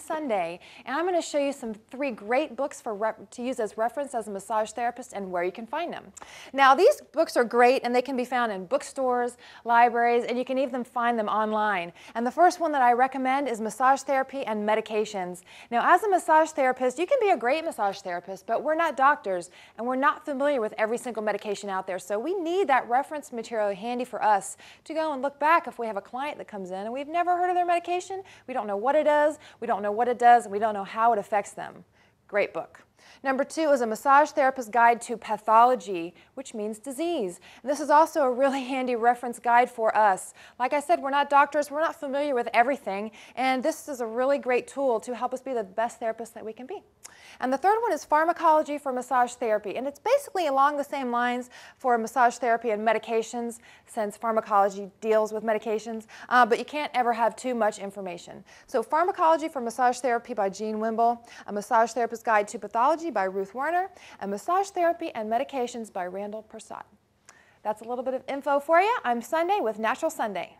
Sundae, and I'm going to show you three great books to use as reference as a massage therapist and where you can find them. Now, these books are great, and they can be found in bookstores, libraries, and you can even find them online. And the first one that I recommend is Massage Therapy and Medications. Now, as a massage therapist, you can be a great massage therapist, but we're not doctors, and we're not familiar with every single medication out there, so we need that reference material handy for us to go and look back if we have a client that comes in and we've never heard of their medication, we don't know what it is, we don't know what it does, and we don't know how it affects them. Great book. Number two is A Massage Therapist's Guide to Pathology, which means disease. And this is also a really handy reference guide for us. Like I said, we're not doctors, we're not familiar with everything, and this is a really great tool to help us be the best therapist that we can be. And the third one is Pharmacology for Massage Therapy, and it's basically along the same lines for massage therapy and medications, since pharmacology deals with medications, but you can't ever have too much information. So Pharmacology for Massage Therapy by Jean Wimble, A Massage Therapist's Guide to Pathology by Ruth Warner, and Massage Therapy and Medications by Randall Persaud. That's a little bit of info for you. I'm Sundae with Natural Sundae.